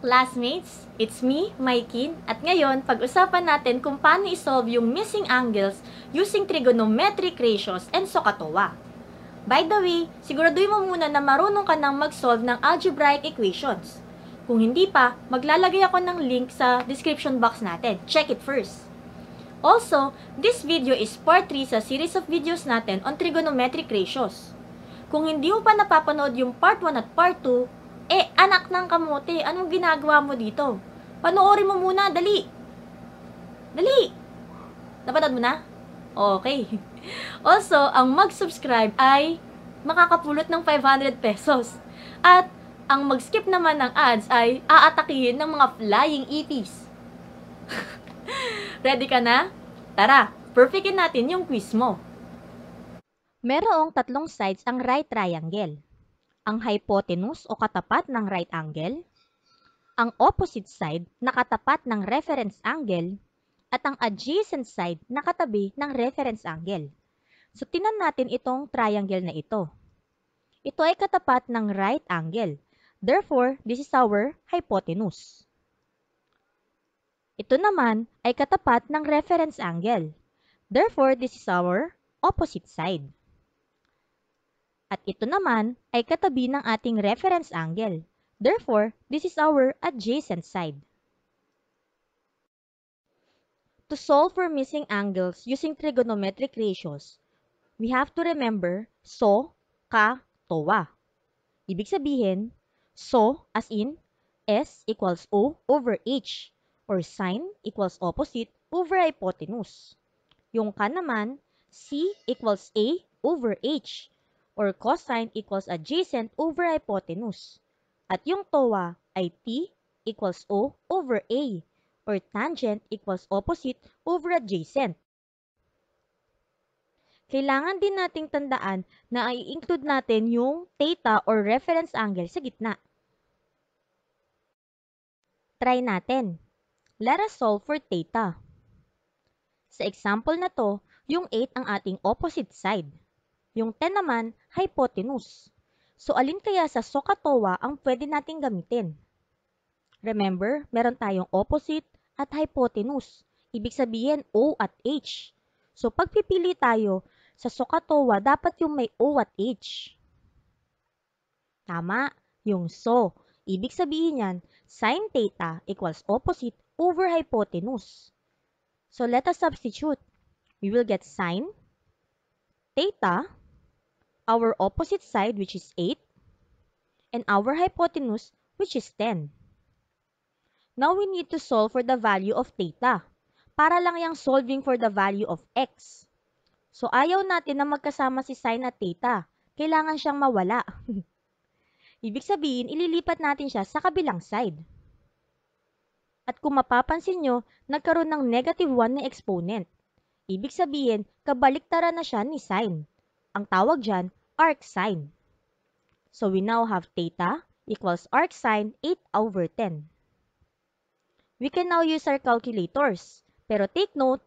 classmates, it's me, Maikin, at ngayon, pag-usapan natin kung paano isolve yung missing angles using trigonometric ratios and SOHCAHTOA. By the way, siguraduhin mo muna na marunong ka nang mag-solve ng algebraic equations. Kung hindi pa, maglalagay ako ng link sa description box natin. Check it first. Also, this video is part 3 sa series of videos natin on trigonometric ratios. Kung hindi mo pa napapanood yung part 1 at part 2, anak ng kamote, anong ginagawa mo dito? Panoorin mo muna, dali! Dali! Napanood mo na? Okay. Also, ang mag-subscribe ay makakapulot ng 500 pesos. At ang mag-skip naman ng ads ay aatakihin ng mga flying ETs. Ready ka na? Tara, perfectin natin yung quiz mo. Merong tatlong sides ang right triangle. Ang hypotenuse o katapat ng right angle, ang opposite side na katapat ng reference angle, at ang adjacent side na katabi ng reference angle. So, tingnan natin itong triangle na ito. Ito ay katapat ng right angle. Therefore, this is our hypotenuse. Ito naman ay katapat ng reference angle. Therefore, this is our opposite side. At ito naman ay katabi ng ating reference angle. Therefore, this is our adjacent side. To solve for missing angles using trigonometric ratios, we have to remember SOHCAHTOA. Ibig sabihin, so as in S equals O over H or sine equals opposite over hypotenuse. Yung ka naman, C equals A over H or cosine equals adjacent over hypotenuse. At yung toa ay t equals o over a, or tangent equals opposite over adjacent. Kailangan din nating tandaan na i-include natin yung theta or reference angle sa gitna. Try natin. Let us solve for theta. Sa example na to, yung 8 ang ating opposite side. Yung 10 naman, hypotenuse. So, alin kaya sa SOHCAHTOA ang pwede nating gamitin? Remember, meron tayong opposite at hypotenuse. Ibig sabihin, O at H. So, pagpipili tayo sa SOHCAHTOA, dapat yung may O at H. Tama, yung so. Ibig sabihin yan, sine theta equals opposite over hypotenuse. So, let us substitute. We will get sine theta, our opposite side, which is 8, and our hypotenuse, which is 10. Now, we need to solve for the value of theta. Para lang yung solving for the value of x. So, ayaw natin na magkasama si sine at theta. Kailangan siyang mawala. Ibig sabihin, ililipat natin siya sa kabilang side. At kung mapapansin nyo, nagkaroon ng negative 1 na exponent. Ibig sabihin, kabaliktaran na siya ni sine. Ang tawag dyan, arcsine. So, we now have theta equals arcsine 8 over 10. We can now use our calculators. Pero take note,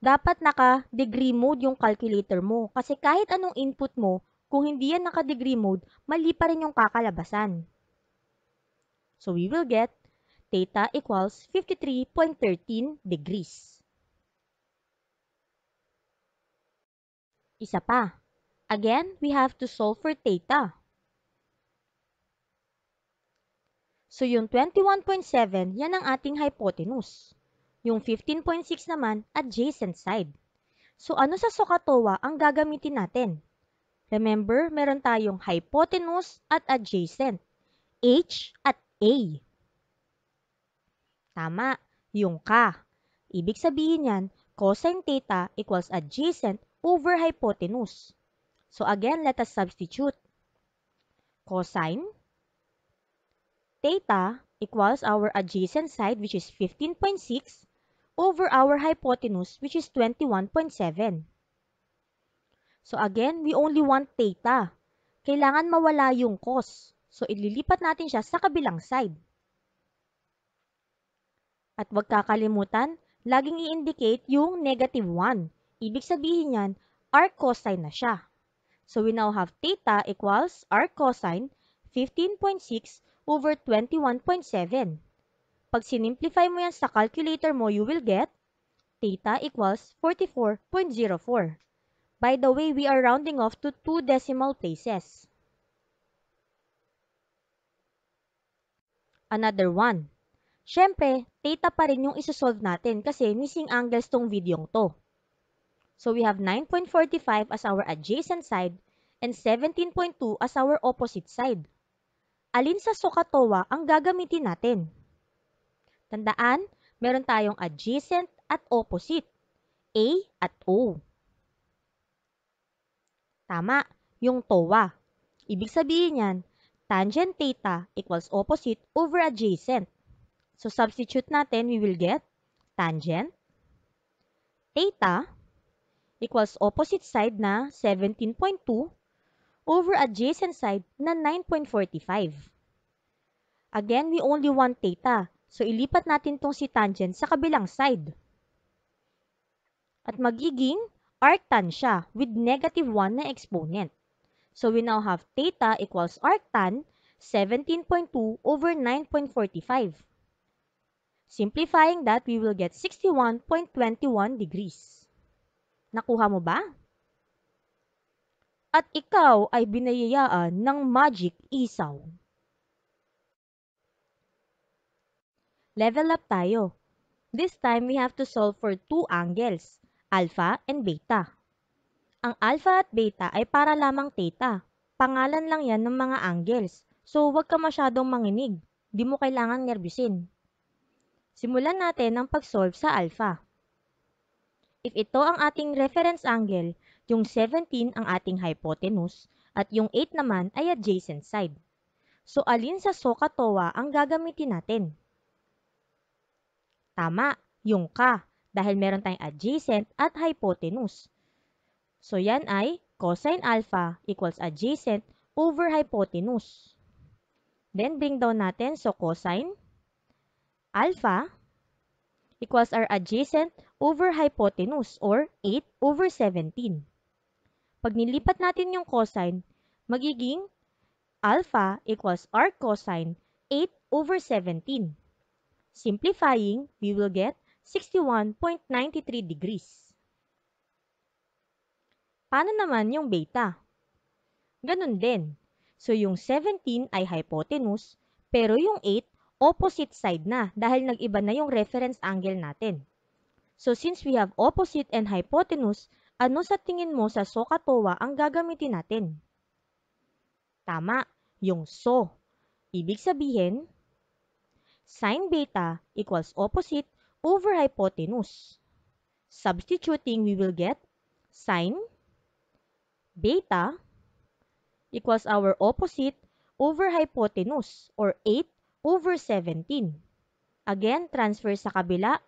dapat naka-degree mode yung calculator mo. Kasi kahit anong input mo, kung hindi yan naka-degree mode, mali pa rin yung kakalabasan. So, we will get theta equals 53.13 degrees. Isa pa. Again, we have to solve for theta. So, yung 21.7, yan ang ating hypotenuse. Yung 15.6 naman, adjacent side. So, ano sa SOHCAHTOA ang gagamitin natin? Remember, meron tayong hypotenuse at adjacent. H at A. Tama, yung ka. Ibig sabihin yan, cosine theta equals adjacent over hypotenuse. So again, let us substitute. Cosine theta equals our adjacent side, which is 15.6, over our hypotenuse, which is 21.7. So again, we only want theta. Kailangan mawala yung cos. So ililipat natin siya sa kabilang side. At huwag kakalimutan, laging i-indicate yung negative 1. Ibig sabihin yan, arc cosine na siya. So, we now have theta equals arc cosine 15.6 over 21.7. Pag sinimplify mo yan sa calculator mo, you will get theta equals 44.04. By the way, we are rounding off to 2 decimal places. Another one. Siyempre, theta pa rin yung isosolve natin kasi missing angles tong videong to. So we have 9.45 as our adjacent side and 17.2 as our opposite side. Alin sa SOHCAHTOA ang gagamitin natin? Tandaan, meron tayong adjacent at opposite, A at O. Tama, yung TOA. Ibig sabihin yan, tangent theta equals opposite over adjacent. So, substitute natin, we will get tangent theta equals opposite side na 17.2 over adjacent side na 9.45. Again, we only want theta. So, ilipat natin tong si tangent sa kabilang side. At magiging arctan siya with negative 1 na exponent. So, we now have theta equals arctan 17.2 over 9.45. Simplifying that, we will get 61.21 degrees. Nakuha mo ba? At ikaw ay binayayaan ng magic isaw. Level up tayo. This time, we have to solve for 2 angles, alpha and beta. Ang alpha at beta ay para lamang theta. Pangalan lang yan ng mga angles. So, huwag ka masyadong manginig. Di mo kailangang nervyusin. Simulan natin ang pag-solve sa alpha. If ito ang ating reference angle, yung 17 ang ating hypotenuse at yung 8 naman ay adjacent side. So, alin sa SOHCAHTOA ang gagamitin natin? Tama, yung K dahil meron tayong adjacent at hypotenuse. So, yan ay cosine alpha equals adjacent over hypotenuse. Then, bring down natin. So, cosine alpha equals our adjacent over hypotenuse or 8 over 17. Pag nilipat natin yung cosine, magiging alpha equals r cosine 8 over 17. Simplifying, we will get 61.93 degrees. Paano naman yung beta? Ganun din. So, yung 17 ay hypotenuse, pero yung 8, opposite side na dahil nag-iba na yung reference angle natin. So, since we have opposite and hypotenuse, ano sa tingin mo sa SOHCAHTOA ang gagamitin natin? Tama, yung SO. Ibig sabihin, sine beta equals opposite over hypotenuse. Substituting, we will get sine beta equals our opposite over hypotenuse or 8 over 17. Again, transfer sa kabila,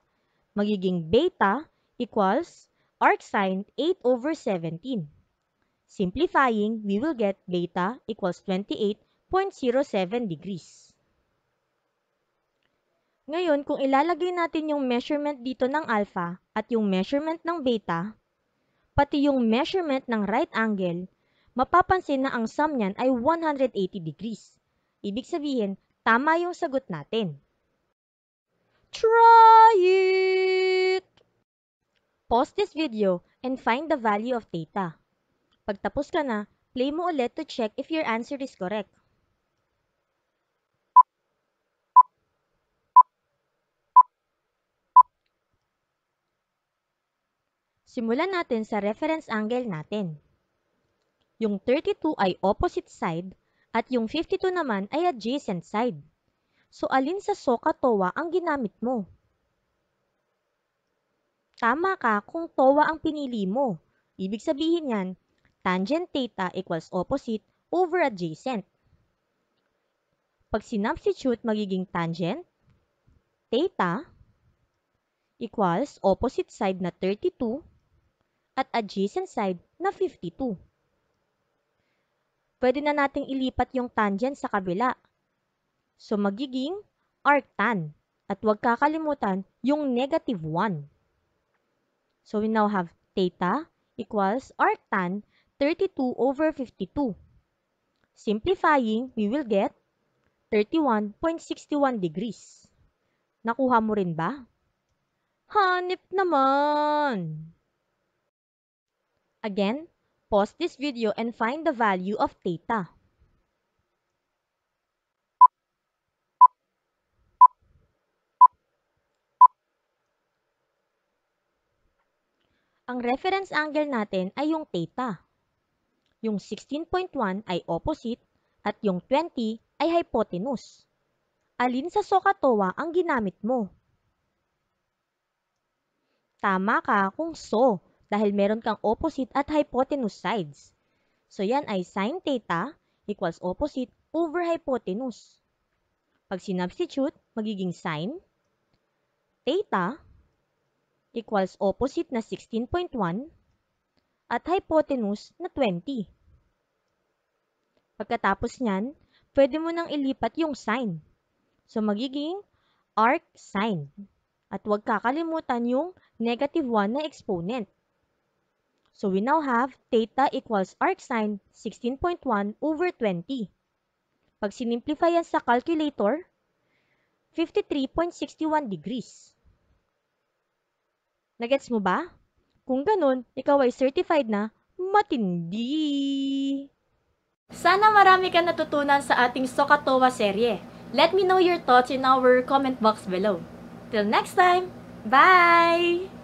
magiging beta equals arcsine 8 over 17. Simplifying, we will get beta equals 28.07 degrees. Ngayon, kung ilalagay natin yung measurement dito ng alpha at yung measurement ng beta, pati yung measurement ng right angle, mapapansin na ang sum niyan ay 180 degrees. Ibig sabihin, tama yung sagot natin. Try it! Pause this video and find the value of theta. Pagtapos ka na, play mo ulit to check if your answer is correct. Simulan natin sa reference angle natin. Yung 32 ay opposite side at yung 52 naman ay adjacent side. So, alin sa SOHCAHTOA ang ginamit mo? Tama ka kung TOA ang pinili mo. Ibig sabihin yan, tangent theta equals opposite over adjacent. Pag sinubstitute, magiging tangent theta equals opposite side na 32 at adjacent side na 52. Pwede na nating ilipat yung tangent sa kabila. So, magiging arctan. At huwag kakalimutan yung negative 1. So, we now have theta equals arctan 32 over 52. Simplifying, we will get 31.61 degrees. Nakuha mo rin ba? Hanip naman! Again, pause this video and find the value of theta. Ang reference angle natin ay yung theta. Yung 16.1 ay opposite at yung 20 ay hypotenuse. Alin sa SOHCAHTOA ang ginamit mo? Tama ka kung so dahil meron kang opposite at hypotenuse sides. So yan ay sine theta equals opposite over hypotenuse. Pag sinubstitute, magiging sine theta equals opposite na 16.1 at hypotenuse na 20. Pagkatapos nyan, pwede mo nang ilipat yung sine. So, magiging arc sine. At huwag kakalimutan yung negative 1 na exponent. So, we now have theta equals arc sine 16.1 over 20. Pag sinimplify yan sa calculator, 53.61 degrees. Nagets mo ba? Kung ganun, ikaw ay certified na matindi! Sana marami kang natutunan sa ating SOHCAHTOA serye. Let me know your thoughts in our comment box below. Till next time, bye!